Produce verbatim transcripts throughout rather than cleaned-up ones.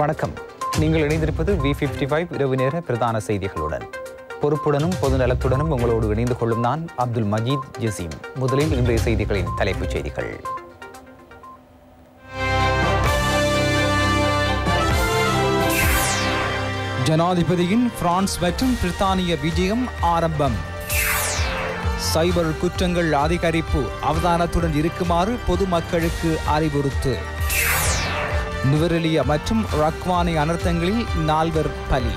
வணக்கம். நீங்கள் இணைந்திருப்பது வி ஐம்பத்தி ஐந்து இரவு நேர பிரதான செய்திகளுடன். பொறுப்புடனும் பொது நலத்துடனும் உங்களோடு இணைந்து கொள்ளும் நான் அப்துல் மஜீத் ஜசீம். முதலில் இன்றைய செய்திகளின் தலைப்புச் செய்திகள். ஜனாதிபதியின் பிரான்ஸ் மற்றும் பிரித்தானிய விஜயம் ஆரம்பம். சைபர் குற்றங்கள் அதிகரிப்பு, அவதானத்துடன் இருக்குமாறு பொதுமக்களுக்கு அறிவுறுத்து. நுவரெலியா மற்றும் ரக்வானி அனர்த்தங்களில் நால்வர் பலி.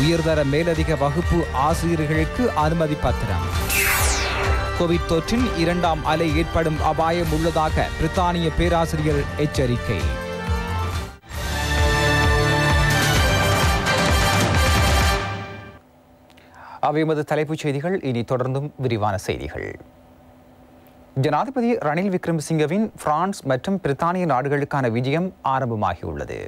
உயர்தர மேலதிக வகுப்பு ஆசிரியர்களுக்கு அனுமதி பத்திரம். கோவிட் தொற்றின் இரண்டாம் அலை ஏற்படும் அபாயம் உள்ளதாக பிரித்தானிய பேராசிரியர் எச்சரிக்கை. அவை எமது தலைப்புச் செய்திகள். இனி தொடர்ந்தும் விரிவான செய்திகள். ஜனாதிபதி ரணில் விக்ரமசிங்கவின் பிரான்ஸ் மற்றும் பிரித்தானிய நாடுகளுக்கான விஜயம் ஆரம்பமாகியுள்ளது.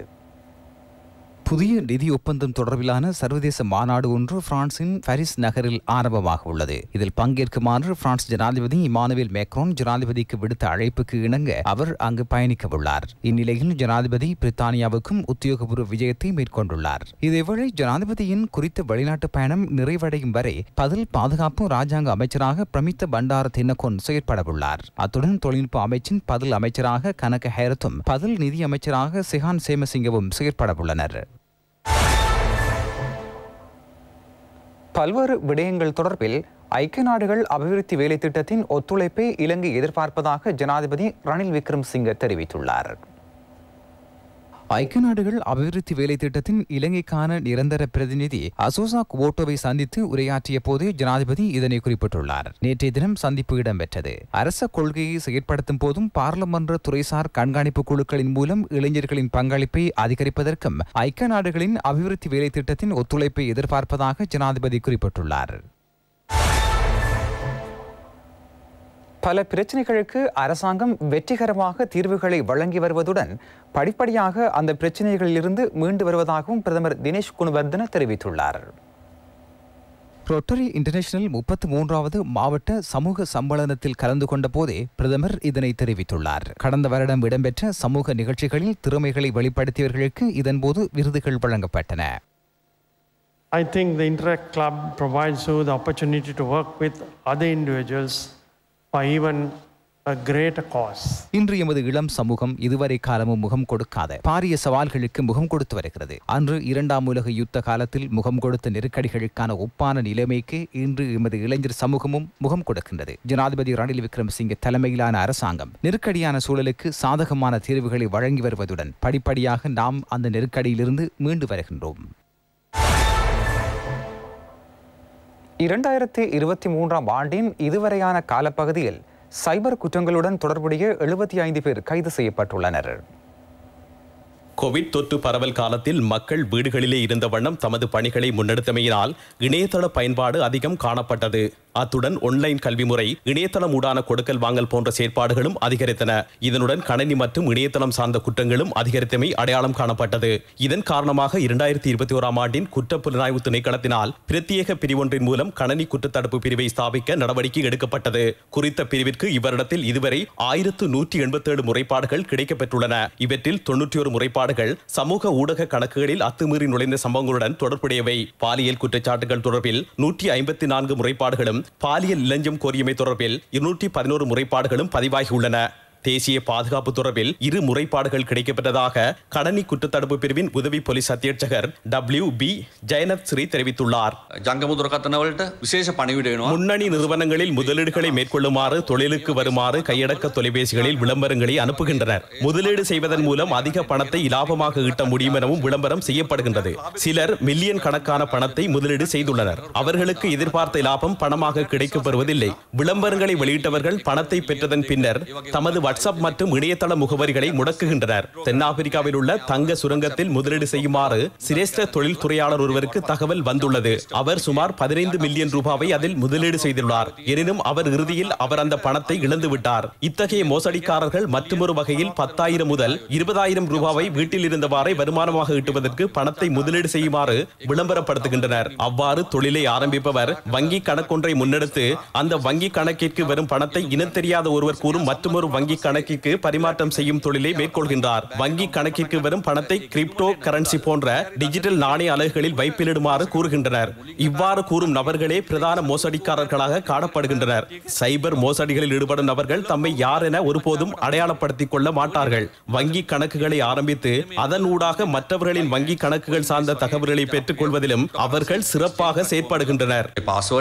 புதிய நிதி ஒப்பந்தம் தொடர்பிலான சர்வதேச மாநாடு ஒன்று பிரான்சின் பாரிஸ் நகரில் ஆரம்பமாக உள்ளது. இதில் பங்கேற்குமாறு பிரான்ஸ் ஜனாதிபதி இமானுவேல் மேக்ரோன் ஜனாதிபதிக்கு விடுத்த அழைப்புக்கு இணங்க அவர் அங்கு பயணிக்க உள்ளார். இந்நிலையில் ஜனாதிபதி பிரித்தானியாவுக்கும் உத்தியோகபூர்வ விஜயத்தை மேற்கொண்டுள்ளார். இதேவேளை ஜனாதிபதியின் குறித்த வெளிநாட்டு பயணம் நிறைவடையும் வரை பதில் பாதுகாப்பு ராஜாங்க அமைச்சராக பிரமித்த பண்டார தின்னகோன் செயற்படவுள்ளார். அத்துடன் தொழில்நுட்ப அமைச்சின் பதில் அமைச்சராக கனக ஹேரத்தும் பதில் நிதி அமைச்சராக சிஹான் சேமசிங்கவும் செயற்படவுள்ளனர். பல்வேறு விடயங்கள் தொடர்பில் ஐக்கிய நாடுகள் அபிவிருத்தி வேலை திட்டத்தின் ஒத்துழைப்பை இலங்கை எதிர்பார்ப்பதாக ஜனாதிபதி ரணில் விக்ரமசிங்க தெரிவித்துள்ளார். ஐக்கிய நாடுகள் அபிவிருத்தி வேலை திட்டத்தின் இலங்கைக்கான நிரந்தர பிரதிநிதி அசோசா குவோட்டோவை சந்தித்து உரையாற்றிய போது ஜனாதிபதி இதனை குறிப்பிட்டுள்ளார். நேற்றைய தினம் சந்திப்பு இடம்பெற்றது. அரச கொள்கையை செயற்படுத்தும் போதும் பாராளுமன்ற துறைசார் கண்காணிப்பு குழுக்களின் மூலம் இளைஞர்களின் பங்களிப்பை அதிகரிப்பதற்கும் ஐக்கிய நாடுகளின் அபிவிருத்தி வேலை திட்டத்தின் ஒத்துழைப்பை எதிர்பார்ப்பதாக ஜனாதிபதி குறிப்பிட்டுள்ளார். பல பிரச்சினைகளுக்கு அரசாங்கம் வெற்றிகரமாக தீர்வுகளை வழங்கி வருவதுடன் படிப்படியாக அந்த பிரச்சினைகளிலிருந்து மீண்டு வருவதாகவும் பிரதமர் தினேஷ் குணவர்தன தெரிவித்துள்ளார். ரொட்டரி இன்டர்நேஷனல் முப்பத்தி மூன்றாவது மாவட்ட சமூக சம்மேளனத்தில் கலந்து கொண்ட போதே பிரதமர் இதனை தெரிவித்துள்ளார். கடந்த வருடம் இடம்பெற்ற சமூக நிகழ்ச்சிகளில் திறமைகளை வெளிப்படுத்தியவர்களுக்கு இதன்போது விருதுகள் வழங்கப்பட்டன. I think the Interact Club provides you the opportunity to work with other individuals. இன்று எமது இளம் சமூகம் இதுவரை காலமும் முகம் கொடுக்காத பாரிய சவால்களுக்கு முகம் கொடுத்து வருகிறது. அன்று இரண்டாம் உலக யுத்த காலத்தில் முகம் கொடுத்த நெருக்கடிகளுக்கான ஒப்பான நிலைமைக்கு இன்று எமது இளைஞர் சமூகமும் முகம் கொடுக்கின்றது. ஜனாதிபதி ரணில் விக்ரமசிங்க தலைமையிலான அரசாங்கம் நெருக்கடியான சூழலுக்கு சாதகமான தீர்வுகளை வழங்கி வருவதுடன் படிப்படியாக நாம் அந்த நெருக்கடியிலிருந்து மீண்டு வருகின்றோம். இரண்டாயிரத்தி இருபத்தி மூன்றாம் ஆண்டின் இதுவரையான காலப்பகுதியில் சைபர் குற்றங்களுடன் தொடர்புடைய எழுபத்தி ஐந்து பேர் கைது செய்யப்பட்டுள்ளனர். கோவிட் தொற்று பரவல் காலத்தில் மக்கள் வீடுகளிலே இருந்த வண்ணம் தமது பணிகளை முன்னெடுத்தமையினால் இணையதள பயன்பாடு அதிகம் காணப்பட்டது. அத்துடன் ஒன்லைன் கல்வி முறை, இணையதளம் ஊடான கொடுக்கல் வாங்கல் போன்ற செயற்பாடுகளும் அதிகரித்தன. இதனுடன் கணினி மற்றும் இணையதளம் சார்ந்த குற்றங்களும் அதிகரித்தமை அடையாளம் காணப்பட்டது. இதன் காரணமாக இரண்டாயிரத்தி இருபத்தி ஓராம் ஆண்டின் குற்ற புலனாய்வு திணைக்களத்தினால் பிரத்யேக பிரிவொன்றின் மூலம் கணனி குற்றத்தடுப்பு பிரிவை ஸ்தாபிக்க நடவடிக்கை எடுக்கப்பட்டது. குறித்த பிரிவிற்கு இவரிடத்தில் இதுவரை ஆயிரத்து நூற்றி எண்பத்தி ஏழு முறைப்பாடுகள் கிடைக்கப்பெற்றுள்ளன. இவற்றில் தொன்னூற்றி ஒரு முறைப்பாடு சமூக ஊடக கணக்குகளில் அத்துமீறி நுழைந்த சம்பவங்களுடன் தொடர்புடையவை. பாலியல் குற்றச்சாட்டுகள் தொடர்பில் நூற்றி ஐம்பத்தி நான்கு முறைப்பாடுகளும் பாலியல் இலஞ்சம் கோரியமை தொடர்பில் இருநூற்றி பதினோரு முறைப்பாடுகளும் பதிவாகியுள்ளன. தேசிய பாதுகாப்பு தொடர்பில் இரு முறைப்பாடுகள் கிடைக்கப்பட்டதாக கணனி குற்றத்தடுப்பு பிரிவின் உதவி போலீஸ் அத்தியட்சகர் டபிள்யூ பி ஜெயநாத் ஸ்ரீ தெரிவித்துள்ளார். முன்னணி நிறுவனங்களில் முதலீடுகளை மேற்கொள்ளுமாறு தொழிலுக்கு வருமாறு கையடக்க தொலைபேசிகளில் விளம்பரங்களை அனுப்புகின்றனர். முதலீடு செய்வதன் மூலம் அதிக பணத்தை இலாபமாக ஈட்ட முடியும் எனவும் விளம்பரம் செய்யப்படுகின்றது. சிலர் மில்லியன் கணக்கான பணத்தை முதலீடு செய்துள்ளனர். அவர்களுக்கு எதிர்பார்த்த இலாபம் பணமாக கிடைக்கப்பெறுவதில்லை. விளம்பரங்களை வெளியிட்டவர்கள் பணத்தை பெற்றதன் பின்னர் தமது வாட்ஸ்அப் மற்றும் இணையதள முகவரிகளை முடக்குகின்றனர். தென்னாப்பிரிக்காவில் உள்ள தங்க சுரங்கத்தில் முதலீடு செய்யுமாறு சிரேஷ்ட தொழில் துறையாளர் ஒருவருக்கு தகவல் வந்துள்ளது. அவர் சுமார் பதினைந்து மில்லியன் ரூபாவை அதில் முதலீடு செய்துள்ளார். எனினும் அவர் இறுதியில் அவர் அந்த பணத்தை இழந்துவிட்டார். இத்தகைய மோசடிக்காரர்கள் மற்றொரு வகையில் பத்தாயிரம் முதல் இருபதாயிரம் ரூபாவை வீட்டில் இருந்தவாறே வருமானமாக ஈட்டுவதற்கு பணத்தை முதலீடு செய்யுமாறு விளம்பரப்படுத்துகின்றனர். அவ்வாறு தொழிலை ஆரம்பிப்பவர் வங்கி கணக்கொன்றை முன்னெடுத்து அந்த வங்கி கணக்கிற்கு வரும் பணத்தை இனத்தெரியாத ஒருவர் கூறும் மற்றொரு வங்கி கணக்கிற்கு பரிமாற்றம் செய்யும் தொழிலை மேற்கொள்கின்றார். வங்கி கணக்கிற்கு வரும் பணத்தை கிரிப்டோ கரன்சி போன்ற டிஜிட்டல் நாணய அலகுகளில் வைப்பிலிடுமாறு கூறுகின்றனர். இவ்வாறு கூறும் நபர்களே பிரதான மோசடிக்காரர்களாக காணப்படுகின்றனர். சைபர் மோசடிகளில் ஈடுபடும் நபர்கள் தம்மை யார் என ஒருபோதும் அடையாளப்படுத்திக் கொள்ள மாட்டார்கள். வங்கி கணக்குகளை ஆரம்பித்து அதனூடாக மற்றவர்களின் வங்கி கணக்குகள் சார்ந்த தகவல்களை பெற்றுக் கொள்வதிலும் அவர்கள் சிறப்பாக செயற்படுகின்றனர். உயர்தர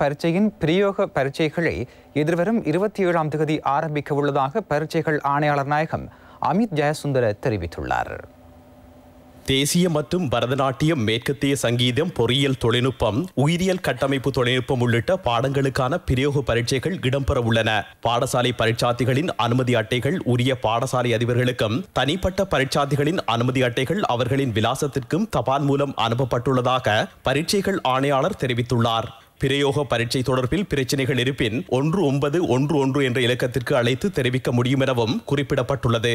பரீட்சையின் பிரயோக பரீட்சைகளை எதிர்வரும் இருபத்தி ஏழாம் தேதி ஆரம்பிக்க உள்ளதாக பரீட்சைகள் ஆணையாளர் நாயகம் அமித் ஜெயசுந்தர தெரிவித்துள்ளார். தேசிய மற்றும் பரதநாட்டியம், மேற்கத்திய சங்கீதம், பொறியியல் தொழில்நுட்பம், உயிரியல் கட்டமைப்பு தொழில்நுட்பம் உள்ளிட்ட பாடங்களுக்கான பிரயோக பரீட்சைகள் இடம்பெற உள்ளன. பாடசாலை பரீட்சார்த்திகளின் அனுமதி அட்டைகள் உரிய பாடசாலை அதிபர்களுக்கும் தனிப்பட்ட பரீட்சார்த்திகளின் அனுமதி அட்டைகள் அவர்களின் விலாசத்திற்கும் தபால் மூலம் அனுப்பப்பட்டுள்ளதாக பரீட்சைகள் ஆணையாளர் தெரிவித்துள்ளார். பிரயோக பரீட்சை தொடர்பில் பிரச்சினைகள் இருப்பின் ஒன்று ஒன்பது ஒன்று ஒன்று என்ற இலக்கத்திற்கு அழைத்து தெரிவிக்க முடியும் எனவும் குறிப்பிடப்பட்டுள்ளது.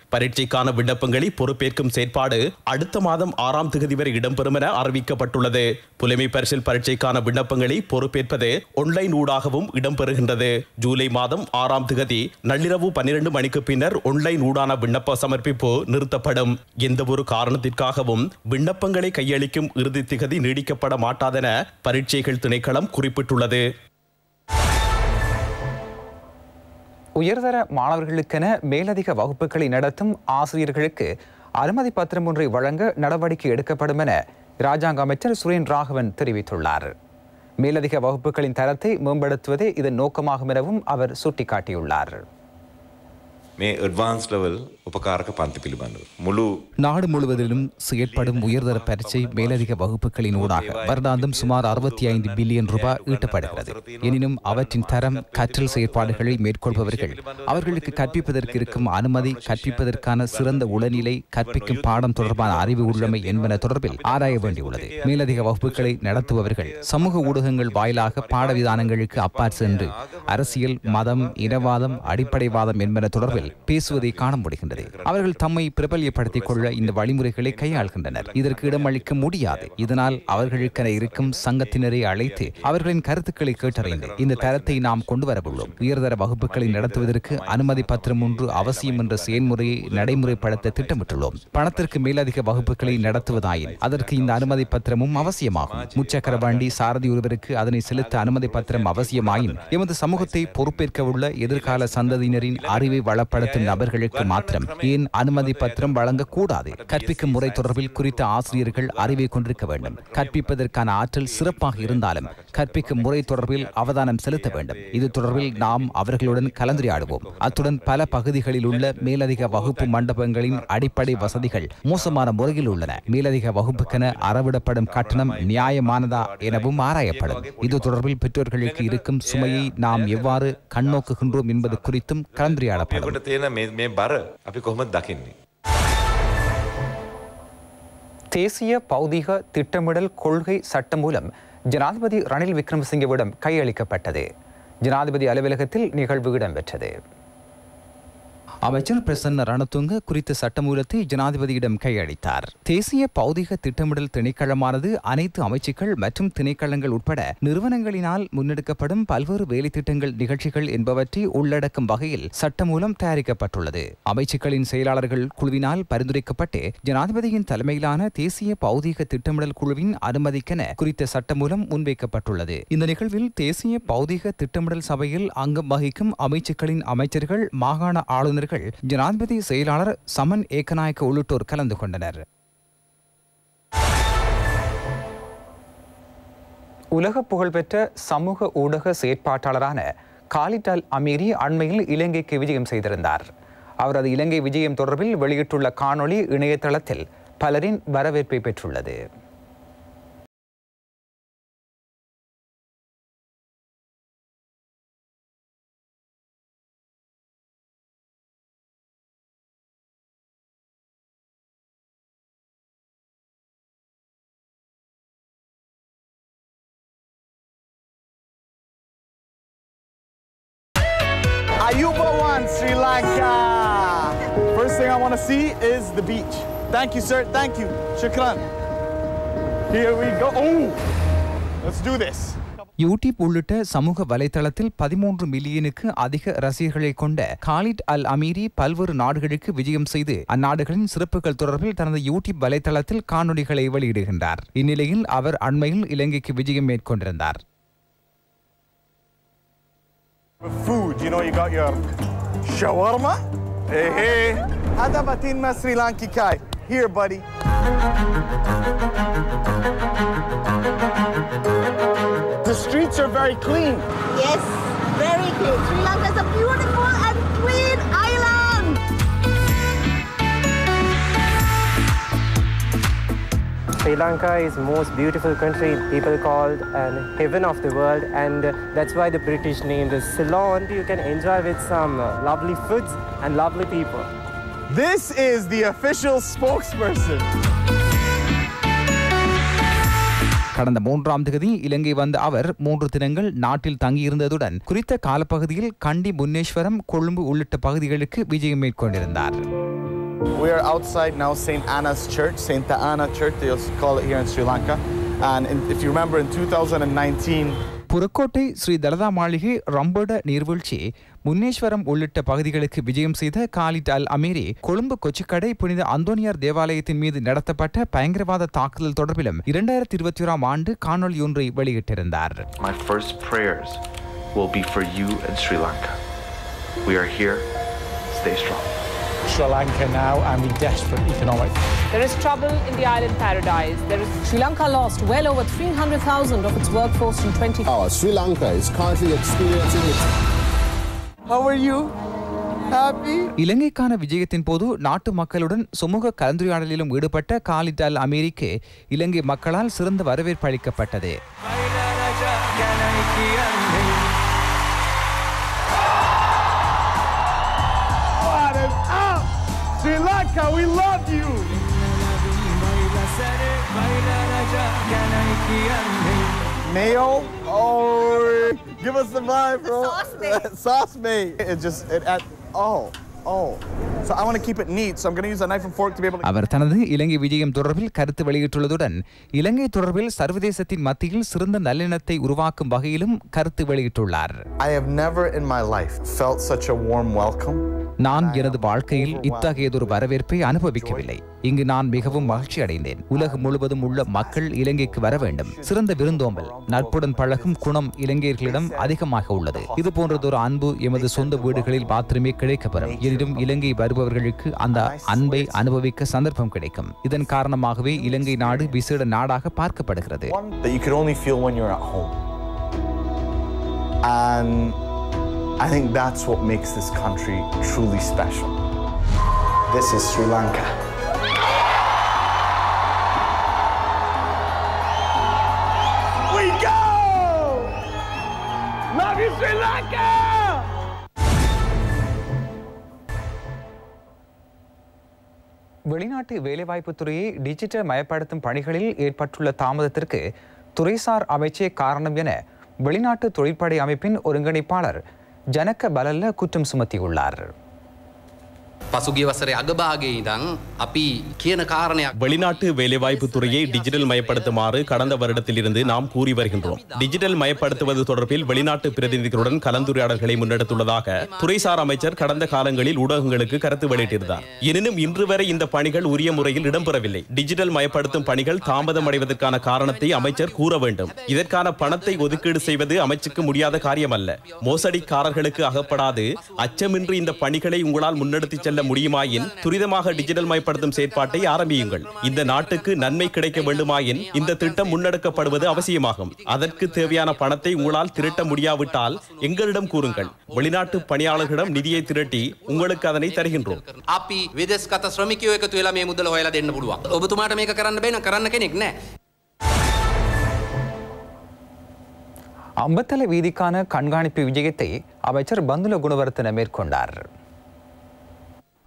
பரீட்சைக்கான விண்ணப்பங்களை பொறுப்பேற்கும் செயற்பாடு அடுத்த மாதம் ஆறாம் தேதி வரை இடம்பெறும் என அறிவிக்கப்பட்டுள்ளது. புலமை பரிசில் பரீட்சைக்கான விண்ணப்பங்களை பொறுப்பேற்பது ஒன்லைன் ஊடாகவும் இடம்பெறுகின்றது. ஜூலை மாதம் ஆறாம் தேதி நள்ளிரவு பன்னிரண்டு மணிக்கு பின்னர் ஒன்லைன் ஊடான விண்ணப்ப சமர்ப்பிப்பு நிறுத்தப்படும். எந்தவொரு காரணத்திற்காகவும் விண்ணப்பங்களை கையளிக்கும் இறுதி திகதி நீடிக்கப்பட மாட்டாதென பரீட்சைகள் திணை குறிப்பிட்டுள்ளது. உயர்தர மாணவர்களுக்கென மேலதிக வகுப்புகளை நடத்தும் ஆசிரியர்களுக்கு அனுமதி பத்திரம் ஒன்றை வழங்க நடவடிக்கை எடுக்கப்படும் என இராஜாங்க அமைச்சர் சுரேன் ராகவன் தெரிவித்துள்ளார். மேலதிக வகுப்புகளின் தரத்தை மேம்படுத்துவதே இதன் நோக்கமாகும் எனவும் அவர் சுட்டிக்காட்டியுள்ளார். நாடு முழுவதிலும் செயற்படும் உயர்தர பரீட்சை மேலதிக வகுப்புகளின் ஊடாக வருடாந்தம் சுமார் அறுபத்தி ஐந்து பில்லியன் ரூபாய் ஈட்டப்படுகிறது. எனினும் அவற்றின் தரம், கற்றல் செயற்பாடுகளை மேற்கொள்பவர்கள், அவர்களுக்கு கற்பிப்பதற்கு இருக்கும் அனுமதி, கற்பிப்பதற்கான சிறந்த உளநிலை, கற்பிக்கும் பாடம் தொடர்பான அறிவு உள்ளமை என்பன தொடர்பில் ஆராய வேண்டியுள்ளது. மேலதிக வகுப்புகளை நடத்துபவர்கள் சமூக ஊடகங்கள் வாயிலாக பாடவிதானங்களுக்கு அப்பாற் சென்று அரசியல், மதம், இனவாதம், அடிப்படைவாதம் என்பன தொடர்பில் பேசுவதை காண முடிகின்றது. அவர்கள் தம்மை பிரபல்யப்படுத்திக் கொள்ள இந்த வழிமுறைகளை கையாள்கின்றனர். இதற்கு இடமளிக்க முடியாது. இதனால் அவர்களுக்கென இருக்கும் சங்கத்தினரை அழைத்து அவர்களின் கருத்துக்களை கேட்டறிந்து இந்த தரத்தை நாம் கொண்டு வரவுள்ளோம். உயர்தர வகுப்புகளை நடத்துவதற்கு அனுமதி பத்திரம் ஒன்று அவசியம் என்ற செயல்முறையை நடைமுறைப்படுத்த திட்டமிட்டுள்ளோம். பணத்திற்கு மேலதிக வகுப்புகளை நடத்துவதாயின் அதற்கு இந்த அனுமதி பத்திரமும் அவசியமாகும். முச்சக்கர வண்டி சாரதி ஒருவருக்கு அதனை செலுத்த அனுமதி பத்திரம் அவசியமாயின் எமது சமூகத்தை பொறுப்பேற்க உள்ள எதிர்கால சந்ததியினரின் அறிவை வளப்படுத்த நபர்களுக்கு மாத்திரம் ஏன் அனுமதி பத்திரம் வழங்கக்கூடாது? கற்பிக்கும் முறை தொடர்பில் குறித்த ஆசிரியர்கள் அறிவை கொண்டிருக்க வேண்டும். கற்பிப்பதற்கான ஆற்றல் சிறப்பாக இருந்தாலும் கற்பிக்கும் முறை தொடர்பில் அவதானம் செலுத்த வேண்டும். இது தொடர்பில் நாம் அவர்களுடன் கலந்துரையாடுவோம். அத்துடன் பல பகுதிகளில் உள்ள மேலதிக வகுப்பு மண்டபங்களின் அடிப்படை வசதிகள் மோசமான முறையில் உள்ளன. மேலதிக வகுப்புக்கென அறவிடப்படும் கட்டணம் நியாயமானதா எனவும் ஆராயப்படும். இது தொடர்பில் பெற்றோர்களுக்கு இருக்கும் சுமையை நாம் எவ்வாறு கண்ணோக்குகின்றோம் என்பது குறித்தும் கலந்துரையாடப்படும். தேசிய பௌதிக திட்டமிடல் கொள்கை சட்டம் மூலம் ஜனாதிபதி ரணில் விக்ரமசிங்கவிடம் கையளிக்கப்பட்டது. ஜனாதிபதி அலுவலகத்தில் நிகழ்வு இடம்பெற்றது. அமைச்சர் பிரசன்ன ரணதுங்க குறித்த சட்டமூலத்தை ஜனாதிபதியிடம் கையளித்தார். தேசிய பௌதிக திட்டமிடல் திணைக்களமானது அனைத்து அமைச்சுக்கள் மற்றும் திணைக்களங்கள் உட்பட நிறுவனங்களினால் முன்னெடுக்கப்படும் பல்வேறு வேலைத்திட்டங்கள், நிகழ்ச்சிகள் என்பவற்றை உள்ளடக்கும் வகையில் சட்டமூலம் தயாரிக்கப்பட்டுள்ளது. அமைச்சுக்களின் செயலாளர்கள் குழுவினால் பரிந்துரைக்கப்பட்டு ஜனாதிபதியின் தலைமையிலான தேசிய பௌதிக திட்டமிடல் குழுவின் அனுமதிக்கென குறித்த சட்டமூலம் முன்வைக்கப்பட்டுள்ளது. இந்த நிகழ்வில் தேசிய பௌதிக திட்டமிடல் சபையில் அங்கம் வகிக்கும் அமைச்சுக்களின் அமைச்சர்கள், மாகாண ஆளுநர்கள், ஜனாதிபதி செயலாளர் சமன் ஏகநாயக்க உள்ளிட்டோர் கலந்து கொண்டனர். உலக புகழ்பெற்ற சமூக ஊடக செயற்பாட்டாளரான காலித் அல் அமீரி அண்மையில் இலங்கைக்கு விஜயம் செய்திருந்தார். அவரது இலங்கை விஜயம் தொடர்பில் வெளியிட்டுள்ள காணொளி இணையதளத்தில் பலரின் வரவேற்பை பெற்றுள்ளது. thing I want to see is the beach. Thank you, sir. Thank you. Shukran. Here we go. Oh, let's do this. YouTube உள்ளிட்ட சமூக வலைதளத்தில் பதிமூன்று மில்லியனுக்கு அதிக ரசிகர்களை கொண்ட காலிட் அல் அமீரி பல்வேறு நாடுகளுக்கு விஜயம் செய்து அந்நாடுகளின் சிறப்புகள் தொடர்பில் தனது யூடியூப் வலைதளத்தில் காணொலிகளை வெளியிடுகின்றார். இந்நிலையில் அவர் அண்மையில் இலங்கைக்கு விஜயம் மேற்கொண்டிருந்தார். The streets are very clean. Yes, very clean. Sri Lanka is a beautiful and clean island. Sri Lanka is the most beautiful country. People called an heaven of the world, and that's why the British named it Ceylon. You can enjoy with some lovely foods and lovely people. This is the official spokesperson. கடந்த மூன்றாம் தேதி இலங்கை வந்த அவர் மூன்று தினங்கள் நாட்டில் தங்கியிருந்ததுடன் குறித்த காலப்பகுதியில் கண்டி முன்னேஸ்வரம் கொழும்பு உள்ளிட்ட பகுதிகளுக்கு விஜயம் மேற்கொண்டிருந்தார். We are outside now Saint Anna's Church, Saint Anna Church, they also call it here in Sri Lanka. And if you remember in two thousand nineteen Purakkottai Sri Dalada மாளிகை ரம்பட நீர்வீழ்ச்சி முன்னேஸ்வரம் உள்ளிட்ட பகுதிகளுக்கு விஜயம் செய்த Khalid Al Amiri Colombo Kochchikade புனித அந்தோனியார் தேவாலயத்தின் மீது நடத்தப்பட்ட பயங்கரவாத தாக்குதல் தொடர்பிலும் இரண்டாயிரத்தி இருபத்தி ஓராம் ஆண்டு காணொலி ஒன்றை வெளியிட்டிருந்தார். My first prayers will be for you in Sri Lanka. We are here. Stay strong. Sri Lanka now and in desperate economic. There is trouble in the island paradise. There is Sri Lanka lost well over three hundred thousand of its workforce in twenty. Oh, Sri Lanka is currently experiencing it. How are you? Happy? இலங்கைக்கான விஜயத்தின் போது நாட்டு மக்களுடன் சமூக கலந்துரையாடலிலும் ஈடுபட்ட Khalid அல் அமீரிக்கு இலங்கை மக்களால் சிறந்த வரவேற்பு அளிக்கப்பட்டது. Sri Lanka, we love you! Mayo? Oh, give us the vibe, bro. Sauce mate. Sauce mate. It just, it at, oh, oh. So I want to keep it neat, so I'm going to use a knife and fork to be able to... அவர் தனது இலங்கை விஜயம் தொடர்பில் கருத்து வெளியிட்டுள்ளதுடன் இலங்கை தொடர்பில் சர்வதேசத்தின் மத்தியில் சிறந்த நல்லிணத்தை உருவாக்கும் வகையிலும் கருத்து வெளியிட்டுள்ளார். I have never in my life felt such a warm welcome. நான் எனது வாழ்க்கையில் இத்தகையதொரு வரவேற்பை அனுபவிக்கவில்லை. இங்கு நான் மிகவும் மகிழ்ச்சி அடைந்தேன். உலகம் முழுவதும் உள்ள மக்கள் இலங்கைக்கு வர வேண்டும். சிறந்த விருந்தோம்பல், நட்புடன் பழகும் குணம் இலங்கையர்களிடம் அதிகமாக உள்ளது. இது போன்றதொரு அன்பு எமது சொந்த வீடுகளில் மாத்திரமே கிடைக்கப்பெறும். எனினும் இலங்கை வருபவர்களுக்கு அந்த அன்பை அனுபவிக்க சந்தர்ப்பம் கிடைக்கும். இதன் காரணமாகவே இலங்கை நாடு விசேட நாடாக பார்க்கப்படுகிறது. I think that's what makes this country truly special. This is Sri Lanka. We go! Love you, Sri Lanka! வெளிநாட்டு வேலைவாய்ப்பு துறையை டிஜிட்டல் மயப்படுத்தும் பணிகளில் ஏற்பட்டுள்ள தாமதத்திற்கு துறைசார் அமைச்சே காரணம் என வெளிநாட்டு தொழிற்படை அமைப்பின் ஒருங்கிணைப்பாளர் ஜனக பலல்ல குற்றம் சுமத்தியுள்ளார். பசுகிய வசரே அகபாகே இதன் அப்பி கேன காரண வெளிநாட்டு வேலைவாய்ப்பு துறையை டிஜிட்டல் மயப்படுத்துமாறு கடந்த வருடத்திலிருந்து நாம் கூறி வருகின்றோம். டிஜிட்டல் மயப்படுத்துவது தொடர்பில் வெளிநாட்டு பிரதிநிதிகளுடன் கலந்துரையாடல்களை முன்னெடுத்துள்ளதாக துறைசார் அமைச்சர் கடந்த காலங்களில் ஊடகங்களுக்கு கருத்து வெளியிட்டிருந்தார். எனினும் இன்று வரை இந்த பணிகள் உரிய முறையில் இடம்பெறவில்லை. டிஜிட்டல் மயப்படுத்தும் பணிகள் தாமதம் அடைவதற்கான காரணத்தை அமைச்சர் கூற வேண்டும். இதற்கான பணத்தை ஒதுக்கீடு செய்வது அமைச்சுக்கு முடியாத காரியம் அல்ல. மோசடிக்காரர்களுக்கு அகப்படாது அச்சமின்றி இந்த பணிகளை உங்களால் முன்னெடுத்துச் செல்ல முடியுமாயின் துரிதமாக டிஜிட்டல் மயப்படுத்தும் செயற்பாட்டை ஆரம்பியுங்கள். இந்த நாட்டுக்கு நன்மை கிடைக்க வேண்டுமாயின் இந்த திட்டம் முன்னெடுக்கப்படுவது அவசியமாகும். அதற்கு தேவையான பணத்தை உங்களால் திரட்ட முடியாவிட்டால் எங்களிடம் கூறுங்கள். வெளிநாட்டு பணியாளர்களிடம் நிதியை திரட்டி உங்களுக்கு அதனை தருகின்றோம். அம்பத்தலை வீதிக்கான கண்காணிப்பு விஜயத்தை அமைச்சர் பந்துல குணவர்த்தன மேற்கொண்டார்.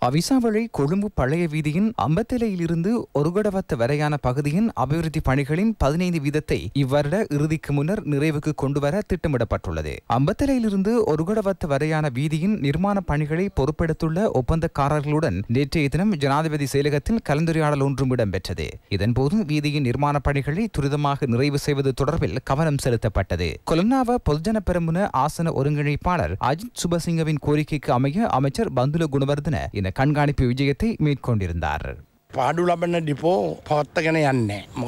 அவிசாவளை கொழும்பு பழைய வீதியின் அம்பத்திலையிலிருந்து ஒருகடவத்த வரையான பகுதியின் அபிவிருத்தி பணிகளின் பதினைந்து வீதத்தை இவ்வருட இறுதிக்கு முன்னர் நிறைவுக்கு கொண்டுவர திட்டமிடப்பட்டுள்ளது. அம்பத்திலையிலிருந்து ஒருகடவத்த வரையான வீதியின் நிர்மாண பணிகளை பொறுப்பெடுத்துள்ள ஒப்பந்தக்காரர்களுடன் நேற்றைய தினம் ஜனாதிபதி செயலகத்தில் கலந்துரையாடல் ஒன்றும் இடம்பெற்றது. இதன்போது வீதியின் நிர்மாண பணிகளை துரிதமாக நிறைவு செய்வது தொடர்பில் கவனம் செலுத்தப்பட்டது. கொலனாவ பொதுஜன பெரமுன ஆசன ஒருங்கிணைப்பாளர் அஜித் சுபசிங்கவின் கோரிக்கைக்கு அமைய அமைச்சர் பந்துல குணவர்தன இந்த கண்காணிப்பு விஜயத்தை மேற்கொண்டிருந்தார்.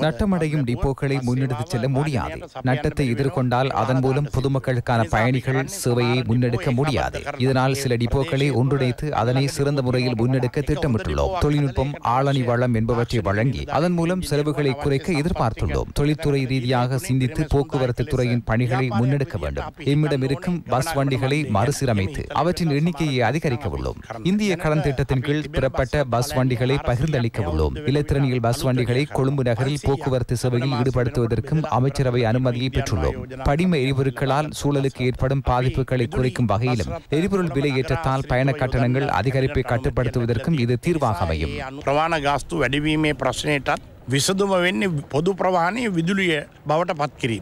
நட்டமடையும் டிப்போக்களை முன்னெடுத்துச் செல்ல முடியாது. நட்டத்தை எதிர்கொண்டால் அதன் மூலம் பொதுமக்களுக்கான பயணிகள் சேவையை முன்னெடுக்க முடியாது. இதனால் சில டிப்போக்களை ஒன்றிணைத்து அதனை சிறந்த முறையில் முன்னெடுக்க திட்டமிட்டுள்ளோம். தொழில்நுட்பம், ஆளணி வளம் என்பவற்றை வழங்கி அதன் மூலம் செலவுகளை குறைக்க எதிர்பார்த்துள்ளோம். தொழில்துறை ரீதியாக சிந்தித்து போக்குவரத்து துறையின் பணிகளை முன்னெடுக்க வேண்டும். எம்மிடம் இருக்கும் பஸ் வண்டிகளை மறுசீரமைத்து அவற்றின் எண்ணிக்கையை அதிகரிக்க உள்ளோம். இந்திய கடன் திட்டத்தின் கீழ் பெறப்பட்ட பஸ் வண்டிகளை பகிர்ந்தளிக்க இலத்திரனியல் பஸ் வண்டிகளை கொழும்பு நகரில் போக்குவரத்து சேவையில் ஈடுபடுத்துவதற்கும் அமைச்சரவை அனுமதியை பெற்றுள்ளோம். படிம எரிபொருட்களால் சூழலுக்கு ஏற்படும் பாதிப்புகளை குறைக்கும் வகையிலும் எரிபொருள் விலை ஏற்றத்தால் பயண கட்டணங்கள் அதிகரிப்பை கட்டுப்படுத்துவதற்கும் இது தீர்வாக அமையும். பொது பிரவாணி விதுலிய பவட்ட பத்கிரி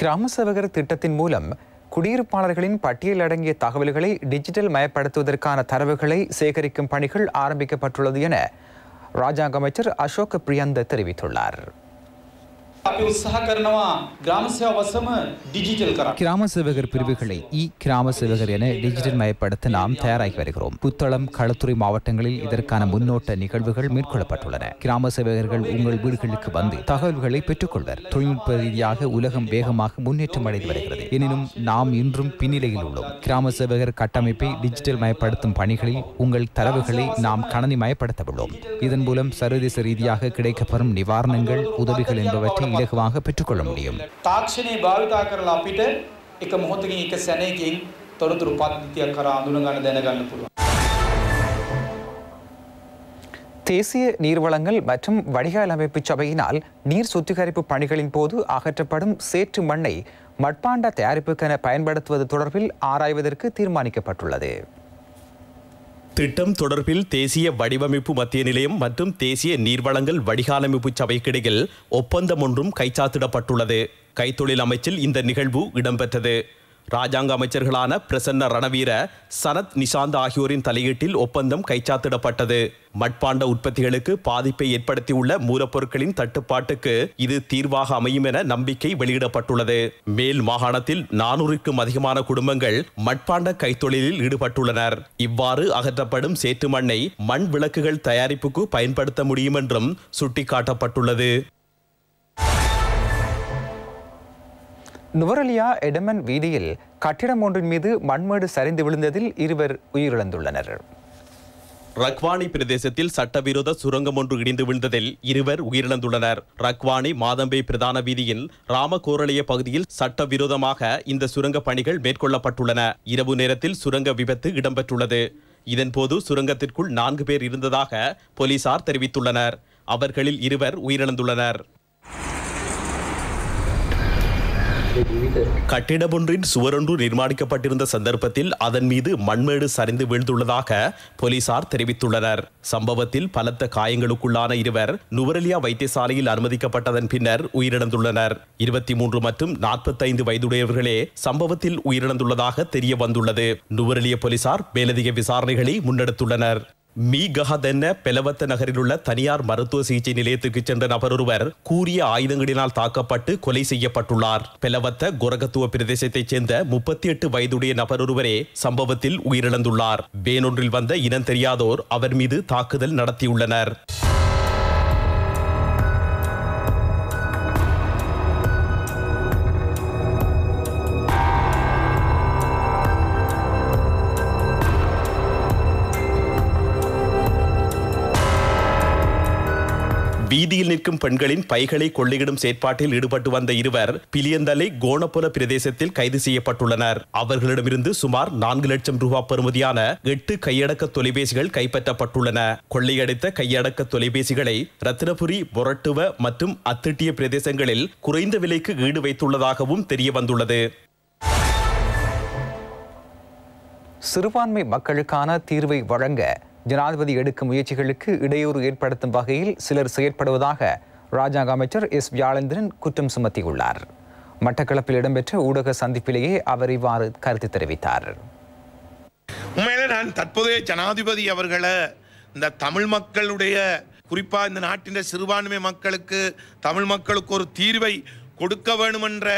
கிராம சேவகர் திட்டத்தின் மூலம் குடியிருப்பாளர்களின் பட்டியல் அடங்கிய தகவல்களை டிஜிட்டல் மயப்படுத்துவதற்கான தரவுகளை சேகரிக்கும் பணிகள் ஆரம்பிக்கப்பட்டுள்ளது என ராஜாங்க அமைச்சர் அசோக் பிரியந்த தெரிவித்துள்ளார். கிராம சேவகர் பிரிவுகளை இ கிராம சேவகர் என டிஜிட்டல் மயப்படுத்த நாம் தயாராகி வருகிறோம். புத்தளம், களத்துறை மாவட்டங்களில் இதற்கான முன்னோட்ட நிகழ்வுகள் மேற்கொள்ளப்பட்டுள்ளன. கிராம சேவகர்கள் உங்கள் வீடுகளுக்கு வந்து தகவல்களை பெற்றுக்கொள்வர். தொழில்நுட்ப ரீதியாக உலகம் வேகமாக முன்னேற்றம் அடைந்து வருகிறது. எனினும் நாம் இன்றும் பின்னிலையில் உள்ளோம். கிராம சேவகர் கட்டமைப்பை டிஜிட்டல் மயப்படுத்தும் பணிகளில் உங்கள் தரவுகளை நாம் கணனி மயப்படுத்த உள்ளோம். இதன் மூலம் சர்வதேச ரீதியாக கிடைக்கப்பெறும் நிவாரணங்கள், உதவிகள் என்பவற்றை இலகுவாக பெற்றுக்கொள்ள முடியும். தேசிய நீர்வளங்கள் மற்றும் வடிகால் அமைப்பு சபையினால் நீர் சுத்திகரிப்பு பணிகளின் போது அகற்றப்படும் சேற்று மண்ணை மட்பாண்ட தயாரிப்புக்கென பயன்படுத்துவது தொடர்பில் ஆராய்வதற்கு தீர்மானிக்கப்பட்டுள்ளது. திட்டம் தொடர்பில் தேசிய வடிவமைப்பு மத்திய நிலையம் மற்றும் தேசிய நீர்வளங்கள் வடிகாலமைப்பு சபைக்கிடையில் ஒப்பந்தம் ஒன்றும் கைச்சாத்திடப்பட்டுள்ளது. கைத்தொழில் அமைச்சில் இந்த நிகழ்வு இடம்பெற்றது. இராஜாங்க அமைச்சர்களான பிரசன்ன ரணவீர, சனத் நிஷாந்த் ஆகியோரின் தலையீட்டில் ஒப்பந்தம் கைச்சாத்திடப்பட்டது. மட்பாண்ட உற்பத்திகளுக்கு பாதிப்பை ஏற்படுத்தியுள்ள மூலப்பொருட்களின் தட்டுப்பாட்டுக்கு இது தீர்வாக அமையும் என நம்பிக்கை வெளியிடப்பட்டுள்ளது. மேல் மாகாணத்தில் நானூறுக்கும் அதிகமான குடும்பங்கள் மட்பாண்ட கைத்தொழிலில் ஈடுபட்டுள்ளனர். இவ்வாறு அகற்றப்படும் சேற்று மண்ணை மண் விளக்குகள் தயாரிப்புக்கு பயன்படுத்த முடியும் என்றும் சுட்டிக்காட்டப்பட்டுள்ளது. நுவரலியா எடமன் வீதியில் கட்டிடம் ஒன்றின் மீது மண்மேடு சரிந்து விழுந்ததில் இருவர் உயிரிழந்துள்ளனர். ரக்வானி பிரதேசத்தில் சட்டவிரோத சுரங்கம் ஒன்று இடிந்து விழுந்ததில் இருவர் உயிரிழந்துள்ளனர். ரக்வானி மாதம்பே பிரதான வீதியில் ராமகோரளிய பகுதியில் சட்டவிரோதமாக இந்த சுரங்க பணிகள் மேற்கொள்ளப்பட்டுள்ளன. இரவு நேரத்தில் சுரங்க விபத்து இடம்பெற்றுள்ளது. இதன்போது சுரங்கத்திற்குள் நான்கு பேர் இருந்ததாக போலீசார் தெரிவித்துள்ளனர். அவர்களில் இருவர் உயிரிழந்துள்ளனர். கட்டிடமொன்றின் சுவரொன்று நிர்மாணிக்கப்பட்டிருந்த சந்தர்ப்பத்தில் அதன் மீது மண்மேடு சரிந்து வீழ்ந்துள்ளதாக போலீசார் தெரிவித்துள்ளனர். சம்பவத்தில் பலத்த காயங்களுக்குள்ளான இருவர் நுவரெலியா வைத்தியசாலையில் அனுமதிக்கப்பட்டதன் பின்னர் உயிரிழந்துள்ளனர். இருபத்தி மூன்று மற்றும் நாற்பத்தி ஐந்து வயதுடையவர்களே சம்பவத்தில் உயிரிழந்துள்ளதாக தெரிய வந்துள்ளது. நுவரெலியா போலீசார் மேலதிக விசாரணைகளை முன்னெடுத்துள்ளனர். மீ கஹதென்ன பெலவத்த நகரில் உள்ள தனியார் மருத்துவ சிகிச்சை நிலையத்திற்கு சென்ற நபரொருவர் கூரிய ஆயுதங்களினால் தாக்கப்பட்டு கொலை செய்யப்பட்டுள்ளார். பெலவத்த கொரகத்துவ பிரதேசத்தைச் சேர்ந்த முப்பத்தி எட்டு வயதுடைய நபரொருவரே சம்பவத்தில் உயிரிழந்துள்ளார். வேனொன்றில் வந்த இனம் தெரியாதோர் அவர் மீது தாக்குதல் நடத்தியுள்ளனர். வீதியில் நிற்கும் பெண்களின் பைகளை கொள்ளையிடும் செயற்பாட்டில் ஈடுபட்டு வந்த இருவர் பிலியந்தலை கோணப்புல பிரதேசத்தில் கைது செய்யப்பட்டுள்ளனர். அவர்களிடமிருந்து சுமார் நான்கு லட்சம் ரூபாய் பெறுமதியான எட்டு கையடக்க தொலைபேசிகள் கைப்பற்றப்பட்டுள்ளன. கொள்ளையடித்த கையடக்க தொலைபேசிகளை ரத்தினபுரி, மொரட்டுவ மற்றும் அத்திட்டிய பிரதேசங்களில் குறைந்த விலைக்கு ஈடு வைத்துள்ளதாகவும் தெரிய வந்துள்ளது. சிறுபான்மை மக்களுக்கான தீர்வை வழங்க ஜனாதிபதி எடுக்கும் முயற்சிகளுக்கு இடையூறு ஏற்படுத்தும் வகையில் சிலர் செயற்படுவதாக ராஜாங்க அமைச்சர் எஸ் வியாழேந்திரன் குற்றம் சுமத்தியுள்ளார். மட்டக்களப்பில் இடம்பெற்ற ஊடக சந்திப்பிலேயே அவர் இவ்வாறு கருத்து தெரிவித்தார். உண்மையிலே நான் தற்போதைய ஜனாதிபதி அவர்களை இந்த தமிழ் மக்களுடைய குறிப்பாக இந்த நாட்டின் சிறுபான்மை மக்களுக்கு தமிழ் மக்களுக்கு ஒரு தீர்வை கொடுக்க வேணுமென்ற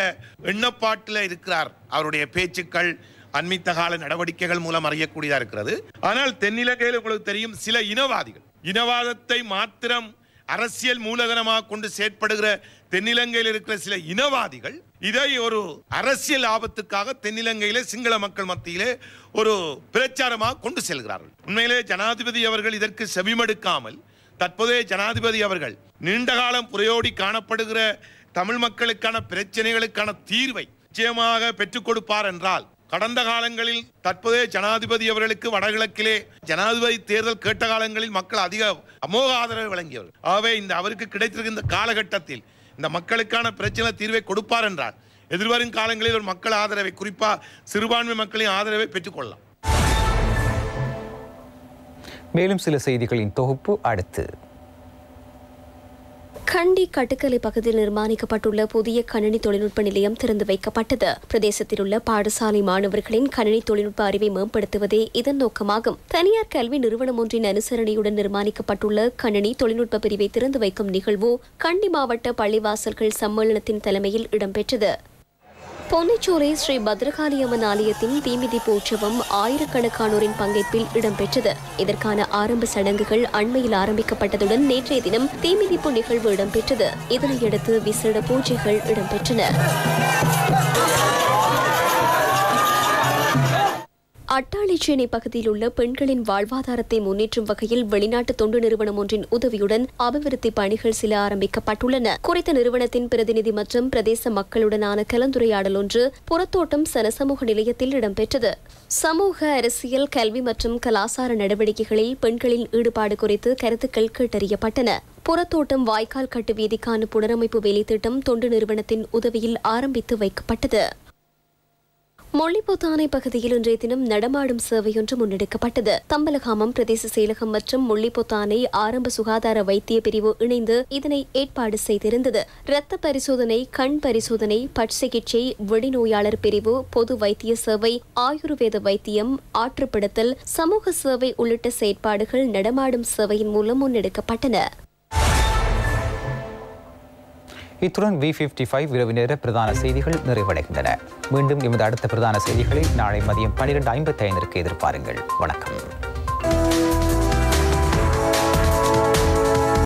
எண்ணப்பாட்டில் இருக்கிறார். அவருடைய பேச்சுக்கள் அண்மித்த கால நடவடிக்கைகள் மூலம் அறியக்கூடியதா இருக்கிறது. ஆனால் தென்னிலங்கையில் உங்களுக்கு தெரியும் சில இனவாதிகள் இனவாதத்தை மாத்திரம் அரசியல் மூலதனமாக கொண்டு செயற்படுகிற தென்னிலங்கையில் இருக்கிற சில இனவாதிகள் இதை ஒரு அரசியல் ஆபத்துக்காக தென்னிலங்கையிலே சிங்கள மக்கள் மத்தியிலே ஒரு பிரச்சாரமாக கொண்டு செல்கிறார்கள். உண்மையிலே ஜனாதிபதி அவர்கள் இதற்கு செவிமடுக்காமல் தற்போதைய ஜனாதிபதி அவர்கள் நீண்டகாலம் புறையோடி காணப்படுகிற தமிழ் மக்களுக்கான பிரச்சனைகளுக்கான தீர்வை நிச்சயமாக பெற்றுக் கொடுப்பார் என்றால் கடந்த காலங்களில் தற்போதைய ஜனாதிபதி அவர்களுக்கு வடகிழக்கிலே ஜனாதிபதி தேர்தல் கேட்ட காலங்களில் மக்கள் அதிக அமோக ஆதரவு வழங்கியவர். ஆகவே இந்த அவருக்கு கிடைத்திருக்கிற இந்த காலகட்டத்தில் இந்த மக்களுக்கான பிரச்சனை தீர்வை கொடுப்பார் என்றால் எதிர்வரும் காலங்களில் ஒரு மக்கள் ஆதரவை குறிப்பாக சிறுபான்மை மக்களின் ஆதரவை பெற்றுக்கொள்ளலாம். மேலும் சில செய்திகளின் தொகுப்பு அடுத்து. கண்டி கட்டுக்கலை பகுதியில் நிர்மாணிக்கப்பட்டுள்ள புதிய கணினி தொழில்நுட்ப நிலையம் திறந்து வைக்கப்பட்டது. பிரதேசத்தில் உள்ள பாடசாலை மாணவர்களின் கணினி தொழில்நுட்ப அறிவை மேம்படுத்துவதே இதன் நோக்கமாகும். தனியார் கல்வி நிறுவனம் ஒன்றின் அனுசரணையுடன் நிர்மாணிக்கப்பட்டுள்ள கணினி தொழில்நுட்ப பிரிவை திறந்து வைக்கும் நிகழ்வு கண்டி மாவட்ட பள்ளிவாசல்கள் சம்மேளனத்தின் தலைமையில் இடம்பெற்றது. பொன்னிச்சோலை ஸ்ரீ பத்ரகாளியம்மன் ஆலயத்தின் தீமிதி போற்றவம் ஆயிரக்கணக்கானோரின் பங்கேற்பில் இடம்பெற்றது. இதற்கான ஆரம்ப சடங்குகள் அண்மையில் ஆரம்பிக்கப்பட்டதுடன் நேற்றைய தினம் தீமிதிப்பு நிகழ்வு இடம்பெற்றது. இதனையடுத்து விசேட பூஜைகள் இடம்பெற்றன. அட்டாளிச்சேனை பகுதியில் உள்ள பெண்களின் வாழ்வாதாரத்தை முன்னேற்றும் வகையில் வெளிநாட்டு தொண்டு நிறுவனம் ஒன்றின் உதவியுடன் அபிவிருத்தி பணிகள் சில ஆரம்பிக்கப்பட்டுள்ளன. குறித்த நிறுவனத்தின் பிரதிநிதி மற்றும் பிரதேச மக்களுடனான கலந்துரையாடல் ஒன்று புறத்தோட்டம் சனசமூக நிலையத்தில் இடம்பெற்றது. சமூக அரசியல் கல்வி மற்றும் கலாசார நடவடிக்கைகளில் பெண்களின் ஈடுபாடு குறித்து கருத்துக்கள் கேட்டறியப்பட்டன. புறத்தோட்டம் வாய்க்கால் கட்டு வீதிக்கான புனரமைப்பு வேலைத்திட்டம் தொண்டு நிறுவனத்தின் உதவியில் ஆரம்பித்து வைக்கப்பட்டது. முள்ளிப்பூத்தானை பகுதியில் இன்றைய தினம் நடமாடும் சேவையொன்று முன்னெடுக்கப்பட்டது. தம்பலகாமம் பிரதேச செயலகம் மற்றும் முள்ளிப்பூத்தானை ஆரம்ப சுகாதார வைத்திய பிரிவு இணைந்து இதனை ஏற்பாடு செய்திருந்தது. இரத்த பரிசோதனை, கண் பரிசோதனை, பற் சிகிச்சை, வெடிநோயாளர் பிரிவு, பொது வைத்திய சேவை, ஆயுர்வேத வைத்தியம், ஆற்றுப்படுத்தல், சமூக சேவை உள்ளிட்ட செயற்பாடுகள் நடமாடும் சேவையின் மூலம் முன்னெடுக்கப்பட்டன. இத்துடன் வி ஐம்பத்தி ஐந்து இரவு நேர பிரதான செய்திகள் நிறைவடைகின்றன. மீண்டும் எமது அடுத்த பிரதான செய்திகளை நாளை மதியம் பன்னிரண்டு ஐம்பத்தி ஐந்திற்கு எதிர்பாருங்கள். வணக்கம்.